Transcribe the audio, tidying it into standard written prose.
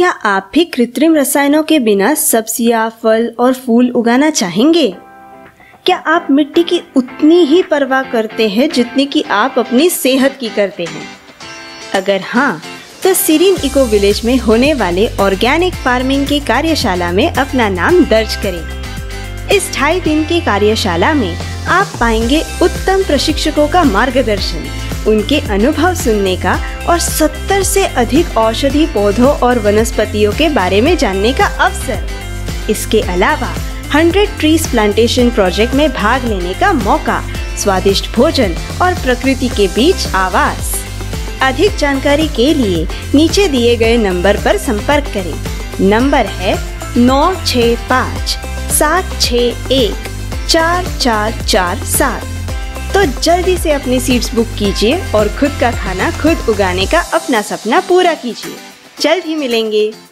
क्या आप भी कृत्रिम रसायनों के बिना सब्जियां, फल और फूल उगाना चाहेंगे? क्या आप मिट्टी की उतनी ही परवाह करते हैं जितनी कि आप अपनी सेहत की करते हैं? अगर हाँ, तो सीरीन इको विलेज में होने वाले ऑर्गेनिक फार्मिंग की कार्यशाला में अपना नाम दर्ज करें। इस 2.5 दिन की कार्यशाला में आप पाएंगे उत्तम प्रशिक्षकों का मार्गदर्शन, उनके अनुभव सुनने का और 70 से अधिक औषधि पौधों और वनस्पतियों के बारे में जानने का अवसर। इसके अलावा 100 ट्रीज प्लांटेशन प्रोजेक्ट में भाग लेने का मौका, स्वादिष्ट भोजन और प्रकृति के बीच आवास। अधिक जानकारी के लिए नीचे दिए गए नंबर पर संपर्क करें। नंबर है 965-761-4447। तो जल्दी से अपनी सीट्स बुक कीजिए और खुद का खाना खुद उगाने का अपना सपना पूरा कीजिए। जल्द ही मिलेंगे।